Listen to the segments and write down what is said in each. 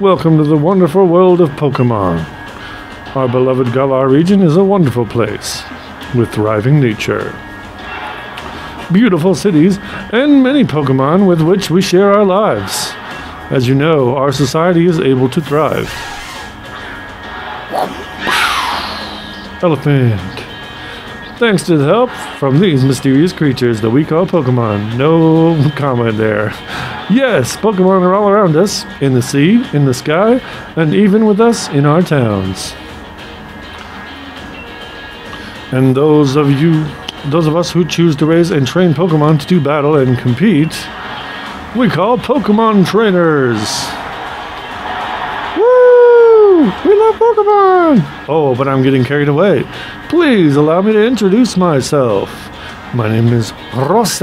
Welcome to the wonderful world of Pokemon. Our beloved Galar region is a wonderful place, with thriving nature, beautiful cities, and many Pokemon with which we share our lives. As you know, our society is able to thrive. Elephant. Thanks to the help from these mysterious creatures that we call Pokemon. No comment there. Yes, Pokemon are all around us, in the sea, in the sky, and even with us in our towns. And those of us who choose to raise and train Pokemon to do battle and compete, we call Pokemon trainers. Woo! We love Pokemon! Oh, but I'm getting carried away. Please allow me to introduce myself. My name is Rose.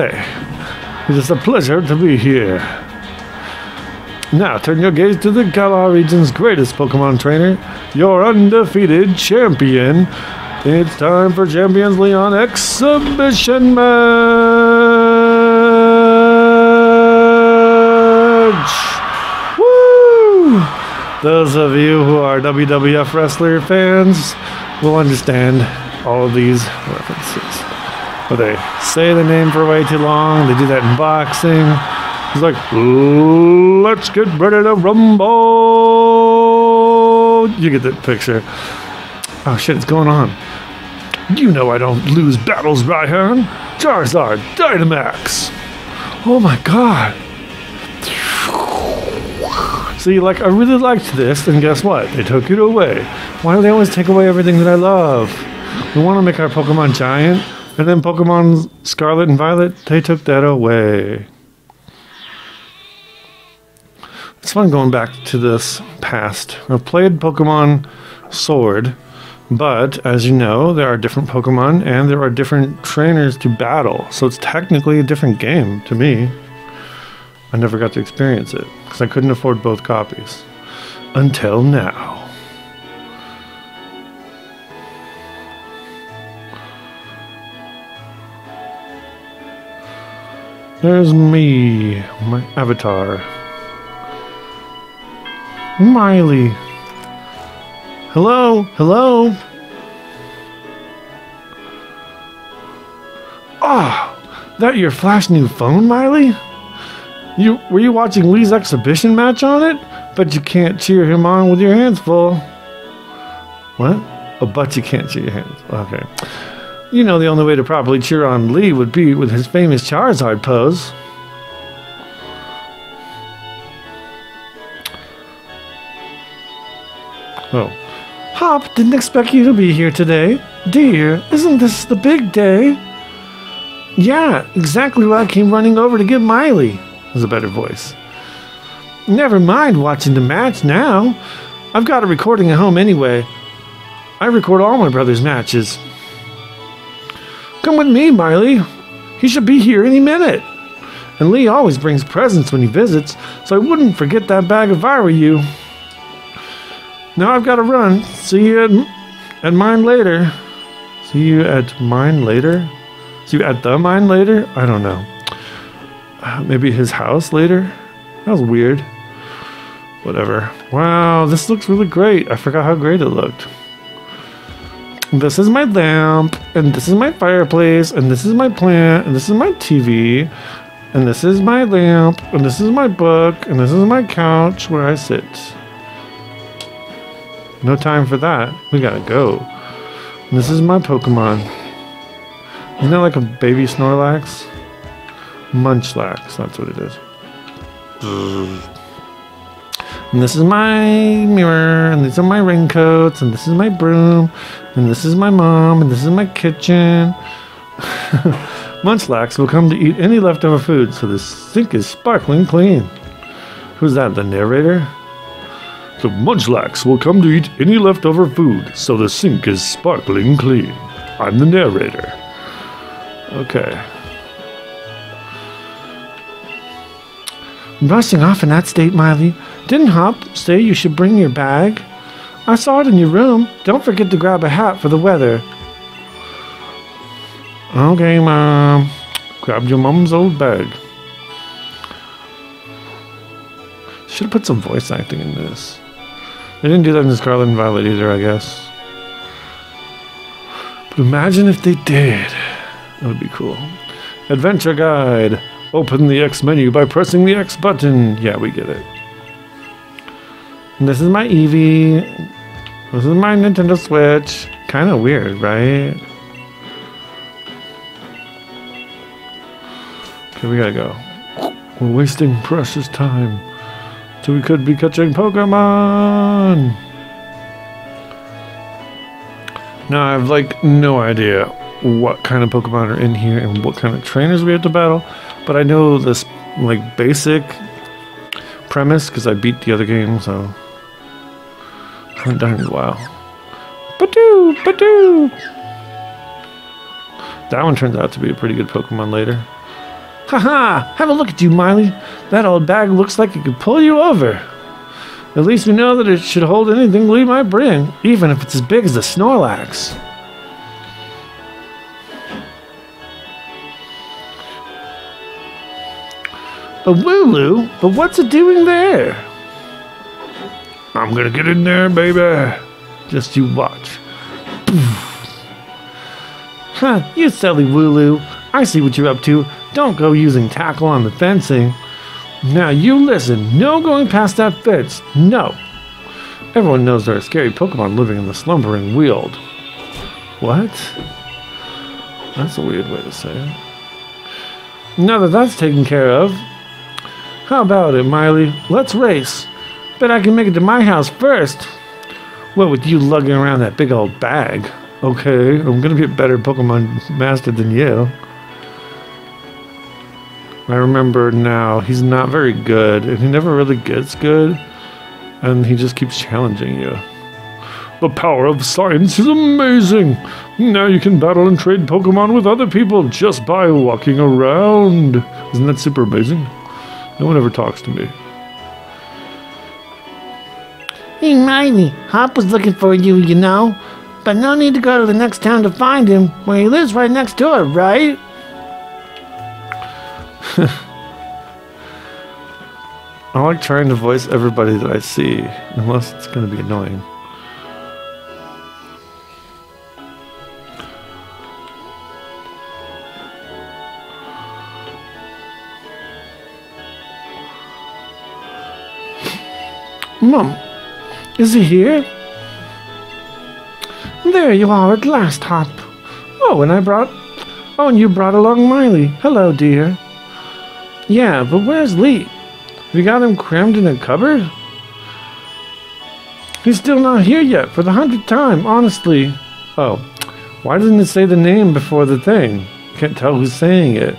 It is a pleasure to be here. Now turn your gaze to the Galar region's greatest Pokemon trainer, your undefeated champion. It's time for Champions Leon Exhibition Match! Woo! Those of you who are WWF wrestler fans will understand all of these references. But they say the name for way too long. They do that in boxing. It's like, let's get ready to rumble. You get that picture. Oh shit, it's going on. You know I don't lose battles, Raihan. Charizard, Dynamax. Oh my god. See, like, I really liked this, and guess what? They took it away. Why do they always take away everything that I love? We want to make our Pokemon giant. And then Pokemon Scarlet and Violet, they took that away. It's fun going back to this past. I've played Pokemon Sword, but as you know, there are different Pokemon and there are different trainers to battle. So it's technically a different game to me. I never got to experience it because I couldn't afford both copies. Until now. There's me, my avatar. Miley. Hello, hello. Ah, that your flash new phone, Miley? Were you watching Lee's exhibition match on it? But you can't cheer him on with your hands full. What? Oh, but you can't cheer your hands. Okay. You know, the only way to properly cheer on Lee would be with his famous Charizard pose. Oh. Hop, didn't expect you to be here today. Dear, isn't this the big day? Yeah, exactly why I came running over to get Miley, was a better voice. Never mind watching the match now. I've got a recording at home anyway. I record all my brother's matches. Come with me, Miley. He should be here any minute. And Lee always brings presents when he visits, so I wouldn't forget that bag if I were you. Now I've got to run. See you at mine later. See you at mine later? See you at the mine later? I don't know. Maybe his house later? That was weird. Whatever. Wow, this looks really great. I forgot how great it looked. This is my lamp, and this is my fireplace, and this is my plant, and this is my TV, and this is my lamp, and this is my book, and this is my couch where I sit. No time for that. We gotta go. And this is my Pokemon. Isn't that like a baby Snorlax? Munchlax, that's what it is. And this is my mirror, and these are my raincoats, and this is my broom, and this is my mom, and this is my kitchen. Munchlax will come to eat any leftover food, so the sink is sparkling clean. Who's that, the narrator? So Munchlax will come to eat any leftover food, so the sink is sparkling clean. I'm the narrator. Okay. Rushing off in that state, Miley. Didn't Hop say you should bring your bag? I saw it in your room. Don't forget to grab a hat for the weather. Okay, Mom. Grab your mom's old bag. Should have put some voice acting in this. They didn't do that in Scarlet and Violet either, I guess. But imagine if they did. That would be cool. Adventure guide. Open the X menu by pressing the X button. Yeah, we get it. And this is my Eevee. This is my Nintendo Switch. Kind of weird, right? Okay, we gotta go. We're wasting precious time. So we could be catching Pokemon. Now I have like no idea what kind of Pokemon are in here and what kind of trainers we have to battle, but I know this like basic premise because I beat the other game, so I haven't done it in a while. Badoo, Badoo. That one turns out to be a pretty good Pokemon later. Haha! Have a look at you, Miley. That old bag looks like it could pull you over. At least we know that it should hold anything we might bring, even if it's as big as a Snorlax. But Wooloo, but what's it doing there? I'm gonna get in there, baby. Just you watch. Huh, you silly Wooloo. I see what you're up to. Don't go using tackle on the fencing. Now you listen. No going past that fence. No. Everyone knows there are scary Pokemon living in the slumbering Weald. What? That's a weird way to say it. Now that that's taken care of, how about it, Miley? Let's race. Bet I can make it to my house first. What with you lugging around that big old bag? Okay, I'm gonna be a better Pokemon master than you. I remember now, he's not very good, and he never really gets good, and he just keeps challenging you. The power of science is amazing! Now you can battle and trade Pokemon with other people just by walking around! Isn't that super amazing? No one ever talks to me. Hey Miley, Hop was looking for you, you know? But no need to go to the next town to find him, when he lives right next door, right? I like trying to voice everybody that I see, unless it's going to be annoying. Mom, is he here? There you are at last, Hop. Oh, and you brought along Miley. Hello, dear. Yeah, but where's Lee? Have you got him crammed in a cupboard? He's still not here yet, for the 100th time, honestly. Oh, why didn't it say the name before the thing? Can't tell who's saying it.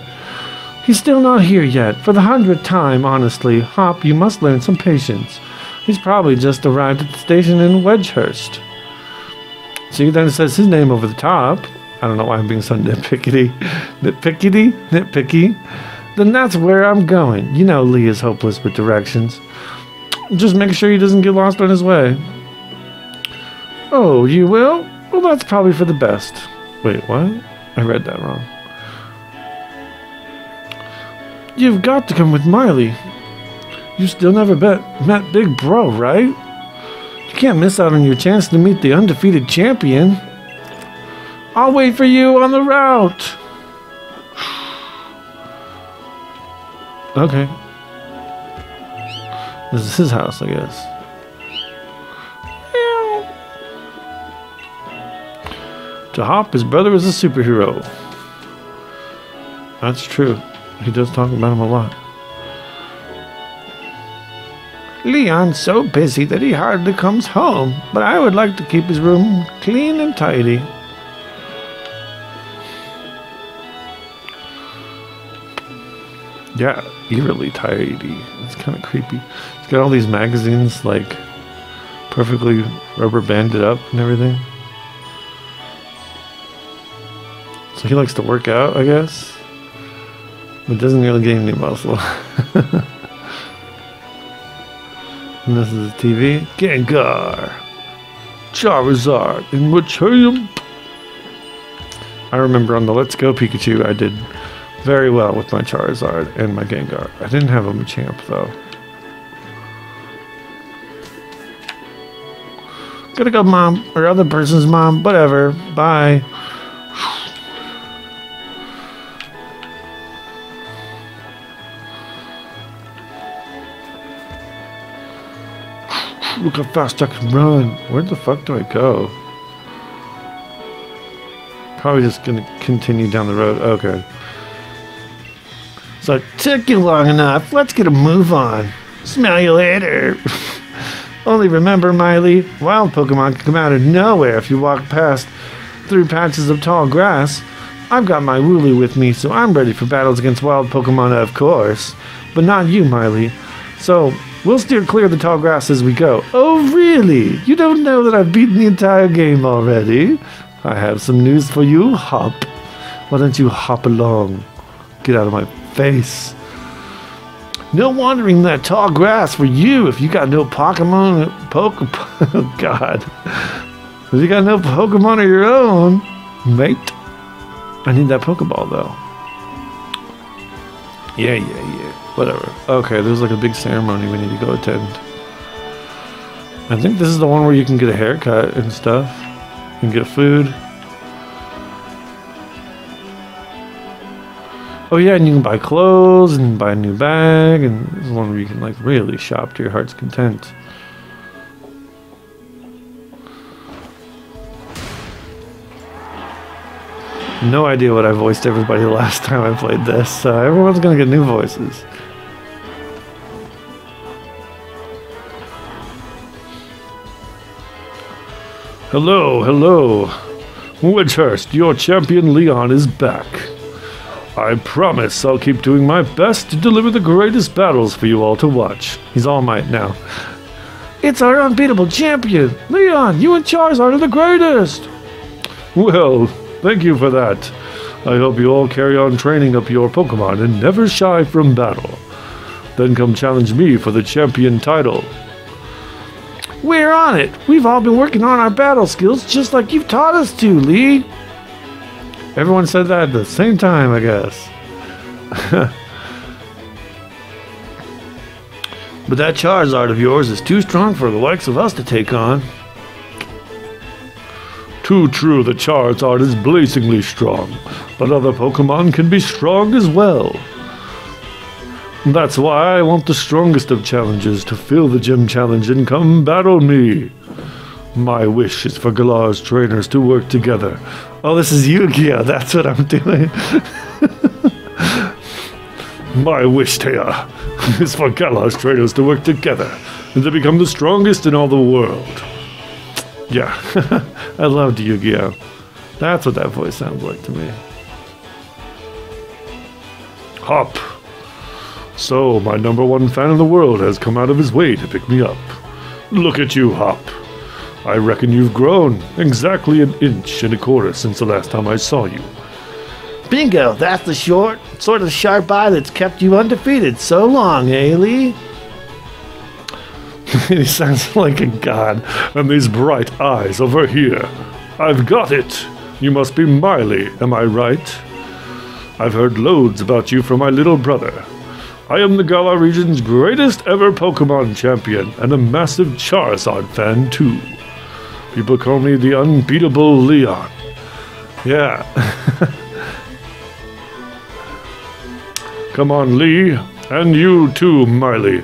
He's still not here yet, for the 100th time, honestly. Hop, you must learn some patience. He's probably just arrived at the station in Wedgehurst. See, then it says his name over the top. I don't know why I'm being so nitpickety. Nitpicky? Then that's where I'm going. You know Lee is hopeless with directions. Just make sure he doesn't get lost on his way. Oh, you will? Well, that's probably for the best. Wait, what? I read that wrong. You've got to come with Miley. You still never met Big Bro, right? You can't miss out on your chance to meet the undefeated champion. I'll wait for you on the route. Okay. This is his house, I guess. Yeah. To Hop, his brother is a superhero. That's true. He does talk about him a lot. Leon's so busy that he hardly comes home, but I would like to keep his room clean and tidy. Yeah, eerily tidy. It's kind of creepy. It's got all these magazines, like, perfectly rubber banded up and everything. So he likes to work out, I guess. But doesn't really gain any muscle. And this is the TV. Gengar! Charizard! And Machamp! I remember on the Let's Go Pikachu, I did very well with my Charizard and my Gengar. I didn't have a Machamp though. Gotta go, Mom. Or other person's mom. Whatever. Bye. Look how fast I can run. Where the fuck do I go? Probably just gonna continue down the road. Okay. So it took you long enough. Let's get a move on. Smell you later. Only remember, Miley, wild Pokemon can come out of nowhere if you walk past through patches of tall grass. I've got my Wooloo with me, so I'm ready for battles against wild Pokemon, of course. But not you, Miley. So, we'll steer clear of the tall grass as we go. Oh, really? You don't know that I've beaten the entire game already? I have some news for you, Hop. Why don't you hop along? Get out of my face. No wandering that tall grass for you if you got no Pokemon. Oh, God. If you got no Pokemon of your own, mate. I need that Pokeball, though. Yeah. Whatever. Okay, there's like a big ceremony we need to go attend. I think this is the one where you can get a haircut and stuff. And get food. Oh yeah, and you can buy clothes, and you can buy a new bag, and this is one where you can like really shop to your heart's content. No idea what I voiced everybody last time I played this, so everyone's gonna get new voices. Hello. Wedgehurst, your champion Leon is back. I promise I'll keep doing my best to deliver the greatest battles for you all to watch. He's All Might now. It's our unbeatable champion! Leon, you and Charizard are the greatest! Well, thank you for that. I hope you all carry on training up your Pokemon and never shy from battle. Then come challenge me for the champion title. We're on it! We've all been working on our battle skills just like you've taught us to, Lee! Everyone said that at the same time, I guess. But that Charizard of yours is too strong for the likes of us to take on. Too true, the Charizard is blazingly strong, but other Pokemon can be strong as well. That's why I want the strongest of challenges to fill the gym challenge and come battle me. My wish is for Galar's trainers to work together. Oh, this is Yu-Gi-Oh! That's what I'm doing. My wish, Taya, is for Galar's trainers to work together and to become the strongest in all the world. Yeah, I loved Yu-Gi-Oh! That's what that voice sounds like to me. Hop. So, my #1 fan in the world has come out of his way to pick me up. Look at you, Hop. I reckon you've grown exactly 1.25 inches since the last time I saw you. Bingo, that's the short, sort of sharp eye that's kept you undefeated so long, Ailey. He sounds like a god, and these bright eyes over here. I've got it. You must be Miley, am I right? I've heard loads about you from my little brother. I am the Galar region's greatest ever Pokemon champion, and a massive Charizard fan too. People call me the unbeatable Leon. Yeah. Come on, Lee. And you too, Miley.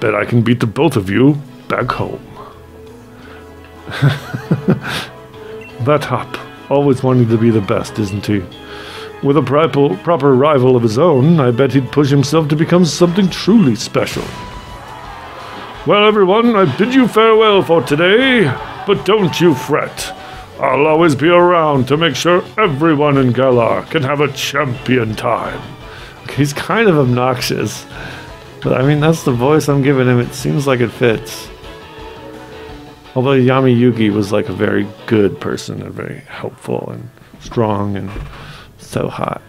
Bet I can beat the both of you back home. That Hop, always wanting to be the best, isn't he? With a proper rival of his own, I bet he'd push himself to become something truly special. Well, everyone, I bid you farewell for today. But don't you fret. I'll always be around to make sure everyone in Galar can have a champion time. Okay, he's kind of obnoxious. But I mean, that's the voice I'm giving him. It seems like it fits. Although Yami Yugi was like a very good person and very helpful and strong and so hot.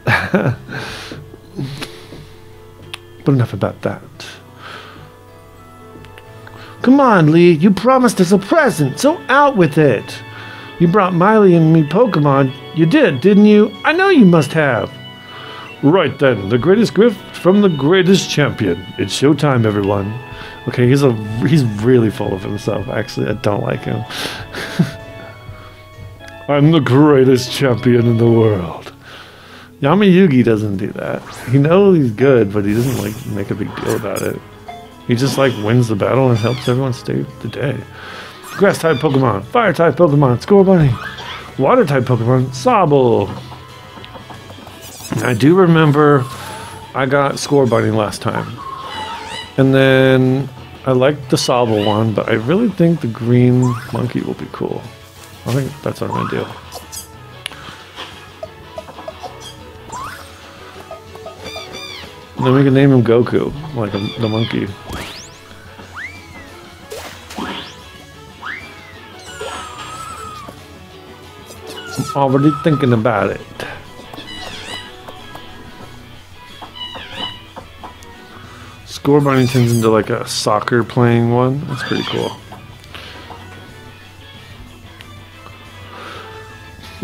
But enough about that. Come on, Lee, you promised us a present, so out with it. You brought Miley and me Pokemon. You did, didn't you? I know you must have. Right then, the greatest gift from the greatest champion. It's showtime, everyone. Okay, he's really full of himself, actually. I don't like him. I'm the greatest champion in the world. Yami Yugi doesn't do that. He knows he's good, but he doesn't like make a big deal about it. He just like wins the battle and helps everyone stay the day. Grass type Pokemon, Fire type Pokemon, Scorbunny, Water type Pokemon, Sobble. I do remember I got Scorbunny last time. And then I like the Sobble one, but I really think the green monkey will be cool. I think that's what I'm gonna do. And then we can name him Goku, like the monkey. I'm already thinking about it. Gorebarnie turns into like a soccer playing one. That's pretty cool.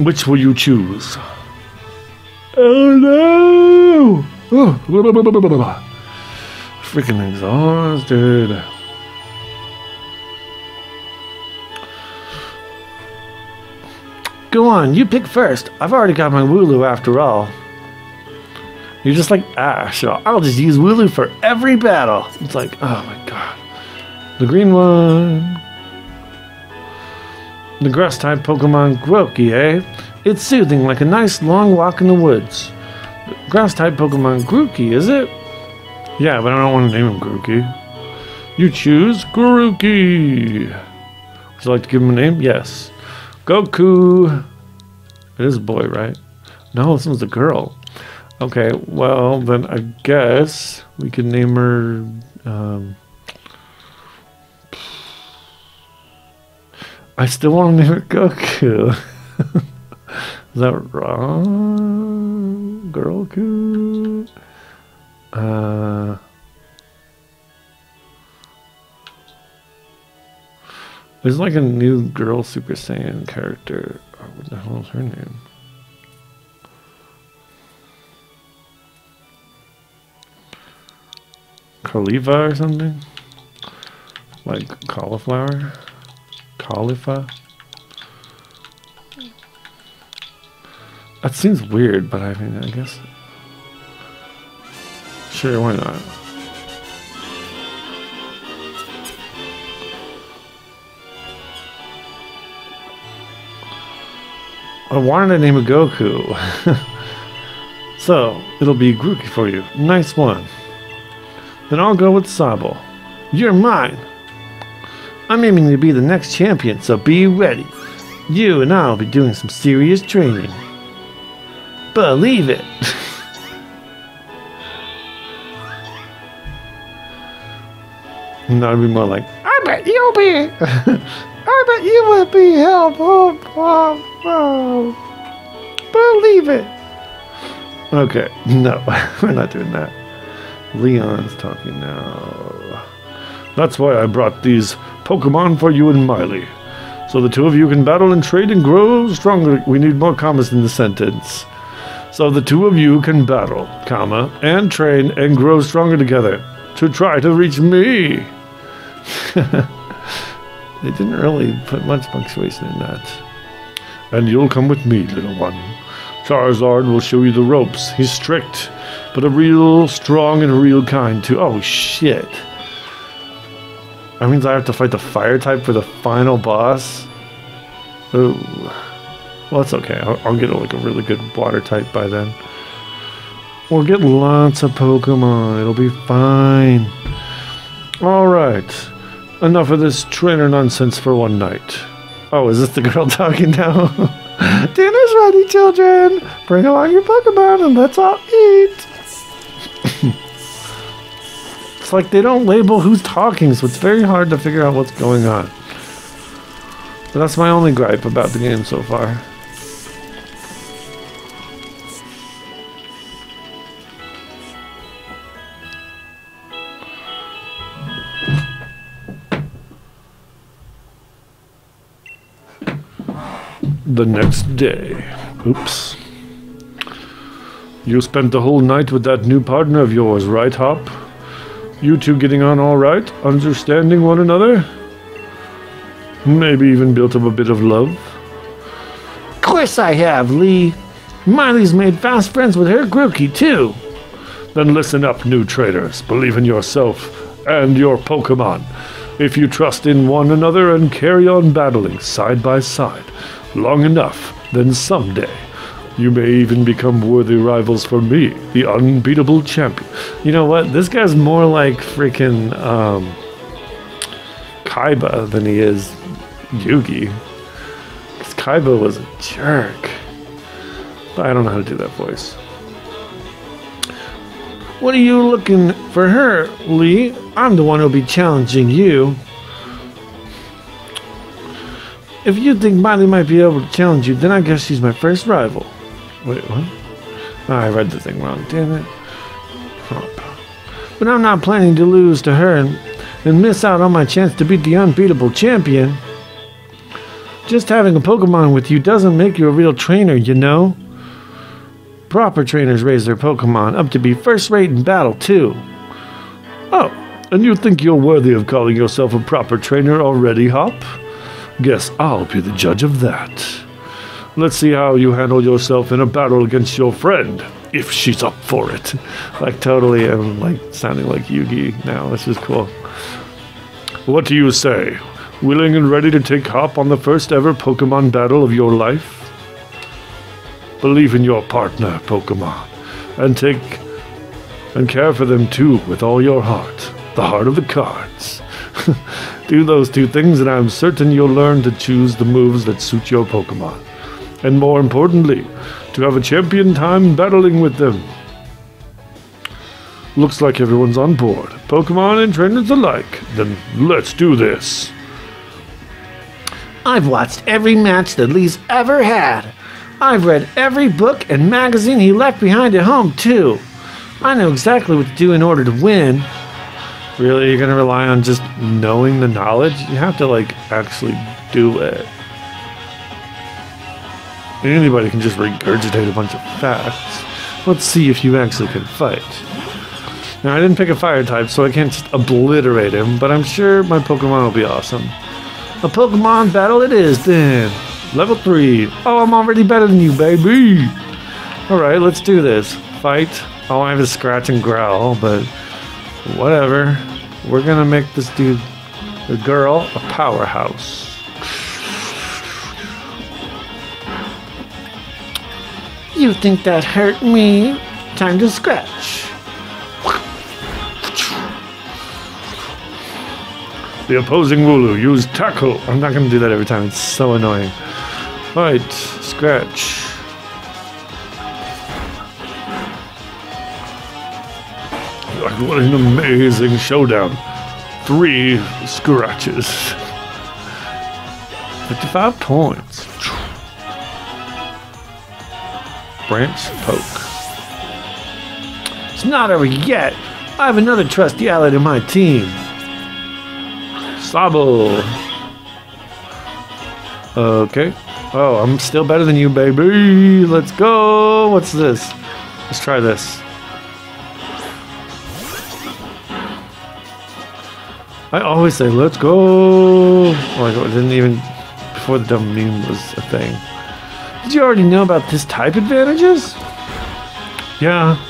Which will you choose? Oh no! Oh, blah, blah, blah, blah, blah, blah. Freaking exhausted. Go on, you pick first. I've already got my Wooloo after all. You're just like, ah, sure, I'll just use Wooloo for every battle. It's like, oh my god. The green one. The grass type Pokemon Grookey, eh? It's soothing like a nice long walk in the woods. The grass type Pokemon Grookey, is it? Yeah, but I don't want to name him Grookey. You choose Grookey. Would you like to give him a name? Yes. Goku. It is a boy, right? No, this one's a girl. Okay, well, then I guess we can name her, I still want to name her Goku. Is that wrong? Girlku? There's like a new girl Super Saiyan character. Oh, what the hell is her name? Khalifa or something? Like cauliflower? Khalifa? That seems weird, but I mean, I guess. Sure, why not? I wanted to name a Goku. So, it'll be Grookey for you. Nice one. Then I'll go with Sobble. You're mine. I'm aiming to be the next champion, so be ready. You and I'll be doing some serious training. Believe it. And that'll be more like, I bet you'll be. I bet you will be helpful. Believe it. Okay, no, we're not doing that. Leon's talking now. That's why I brought these Pokemon for you and Miley. So the two of you can battle and trade and grow stronger. We need more commas in the sentence. So the two of you can battle, comma, and train and grow stronger together to try to reach me. They didn't really put much punctuation in that. And you'll come with me, little one. Charizard will show you the ropes. He's strict, but a real strong and a real kind too. Oh shit. That means I have to fight the fire type for the final boss. Ooh. Well, that's okay. I'll get like a really good water type by then. We'll get lots of Pokemon. It'll be fine. Alright. Enough of this trainer nonsense for one night. Oh, is this the girl talking now? Dinner's ready, children! Bring along your Pokemon and let's all eat! It's like they don't label who's talking, so it's very hard to figure out what's going on. But that's my only gripe about the game so far. The next day. Oops. You spent the whole night with that new partner of yours, right, Hop? You two getting on all right? Understanding one another? Maybe even built up a bit of love? Of course I have, Lee. Miley's made fast friends with her Grookey, too. Then listen up, new traders. Believe in yourself and your Pokemon. If you trust in one another and carry on battling side by side long enough, then someday you may even become worthy rivals for me, the unbeatable champion. You know what? This guy's more like freaking Kaiba than he is Yugi. Because Kaiba was a jerk. But I don't know how to do that voice. What are you looking for her, Lee? I'm the one who'll be challenging you. If you think Miley might be able to challenge you, then I guess she's my first rival. Wait, what? Oh, I read the thing wrong, damn it. But I'm not planning to lose to her and miss out on my chance to beat the unbeatable champion. Just having a Pokemon with you doesn't make you a real trainer, you know? Proper trainers raise their Pokemon up to be first-rate in battle, too. Oh, and you think you're worthy of calling yourself a proper trainer already, Hop? Guess I'll be the judge of that. Let's see how you handle yourself in a battle against your friend, if she's up for it. Like, totally, I'm, like, sounding like Yugi now. This is cool. What do you say? Willing and ready to take Hop on the first-ever Pokemon battle of your life? Believe in your partner, Pokemon, and take and care for them too with all your heart. The heart of the cards. Do those two things and I'm certain you'll learn to choose the moves that suit your Pokemon. And more importantly, to have a champion time battling with them. Looks like everyone's on board. Pokemon and trainers alike. Then let's do this. I've watched every match that Lee's ever had. I've read every book and magazine he left behind at home, too. I know exactly what to do in order to win. Really? You're going to rely on just knowing the knowledge? You have to, like, actually do it. Anybody can just regurgitate a bunch of facts. Let's see if you actually can fight. Now, I didn't pick a fire type, so I can't just obliterate him, but I'm sure my Pokemon will be awesome. A Pokemon battle it is, then. Level 3. Oh, I'm already better than you, baby. Alright, let's do this. Fight. All I have is scratch and growl, but whatever. We're gonna make this dude, the girl, a powerhouse. You think that hurt me? Time to scratch. The opposing Wooloo used tackle. I'm not gonna do that every time. It's so annoying. Alright, scratch. What an amazing showdown. 3 scratches. 55 points. Branch poke. It's not over yet. I have another trusty ally to my team. Sobble. Okay. Oh, I'm still better than you, baby. Let's go. What's this? Let's try this. I always say, let's go. Like, it didn't even... Before the dumb meme was a thing. Did you already know about this type advantages? Yeah.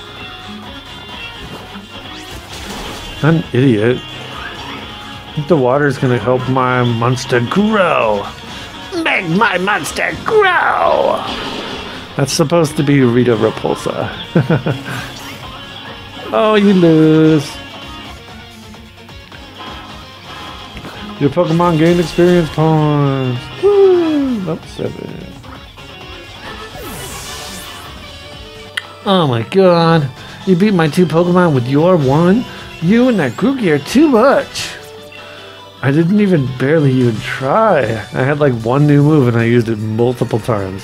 I'm an idiot. I think the water's gonna help my monster grow. Make my monster grow! That's supposed to be Rita Repulsa. Oh, you lose. Your Pokemon gained experience points. Woo! Up 7. Oh my god. You beat my 2 Pokemon with your 1? You and that Grookey are too much. I didn't even barely even try. I had like 1 new move and I used it multiple times.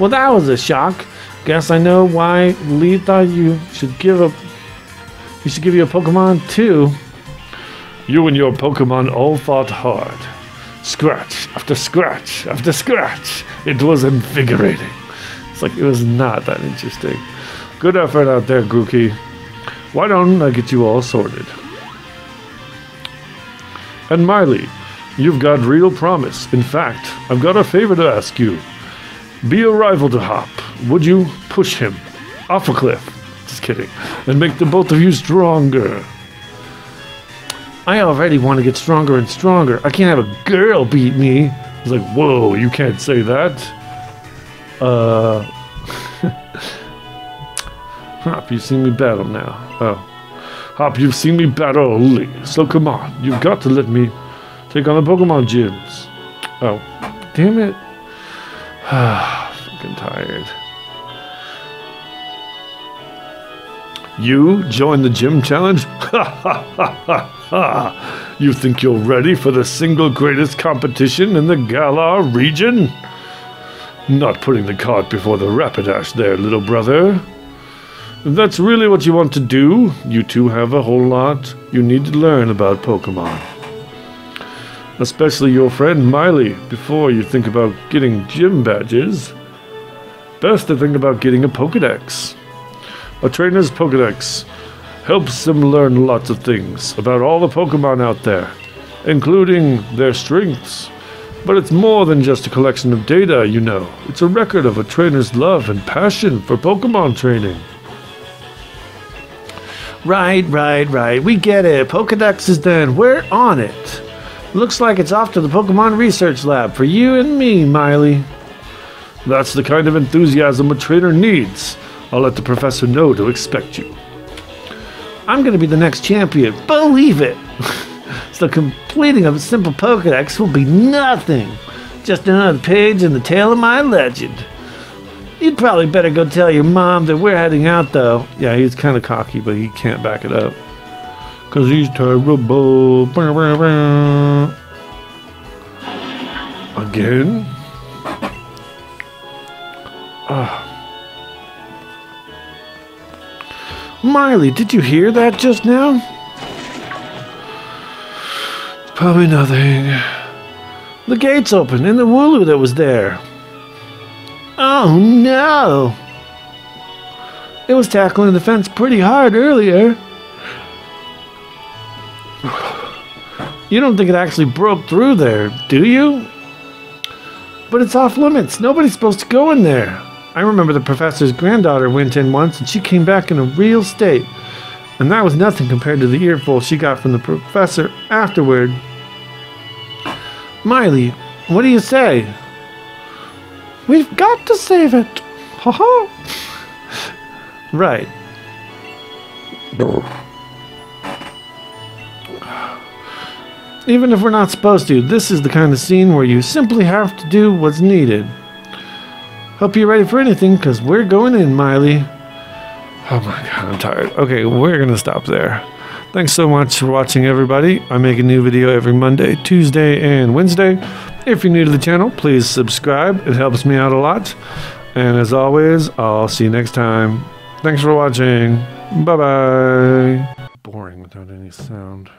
Well, that was a shock. Guess I know why Lee thought you should give you a Pokemon too. You and your Pokemon all fought hard. Scratch after scratch after scratch. It was invigorating. It's like it was not that interesting. Good effort out there, Grookey. Why don't I get you all sorted? And Miley, you've got real promise. In fact, I've got a favor to ask you. Be a rival to Hop. Would you push him off a cliff? Just kidding. And make the both of you stronger. I already want to get stronger and stronger. I can't have a girl beat me. I was like, whoa, you can't say that. Hop, you've seen me battle now. Oh. Hop, you've seen me battle only. So come on, you've got to let me take on the Pokemon gyms. Oh. Damn it. Fucking tired. You join the gym challenge? Ha ha ha ha ha! You think you're ready for the single greatest competition in the Galar region? Not putting the cart before the Rapidash there, little brother. If that's really what you want to do, you two have a whole lot you need to learn about Pokemon. Especially your friend Miley, before you think about getting gym badges. Best to think about getting a Pokedex. A trainer's Pokedex helps them learn lots of things about all the Pokemon out there, including their strengths. But it's more than just a collection of data, you know. It's a record of a trainer's love and passion for Pokemon training. Right. We get it. Pokedex is done. We're on it. Looks like it's off to the Pokemon Research Lab for you and me, Miley. That's the kind of enthusiasm a trainer needs. I'll let the professor know to expect you. I'm going to be the next champion. Believe it! So completing a simple Pokedex will be nothing. Just another page in the tale of my legend. You'd probably better go tell your mom that we're heading out, though. Yeah, he's kind of cocky, but he can't back it up. 'Cause he's terrible. Again? Miley, did you hear that just now? Probably nothing. The gate's open and the Wooloo that was there. Oh no! It was tackling the fence pretty hard earlier. You don't think it actually broke through there, do you? But it's off limits. Nobody's supposed to go in there. I remember the professor's granddaughter went in once and she came back in a real state. And that was nothing compared to the earful she got from the professor afterward. Miley, what do you say? We've got to save it. Ha ha. Right. Even if we're not supposed to, this is the kind of scene where you simply have to do what's needed. Hope you're ready for anything, because we're going in, Miley. Oh my god, I'm tired. Okay, we're going to stop there. Thanks so much for watching, everybody. I make a new video every Monday, Tuesday, and Wednesday. If you're new to the channel, please subscribe. It helps me out a lot. And as always, I'll see you next time. Thanks for watching. Bye-bye. Boring without any sound.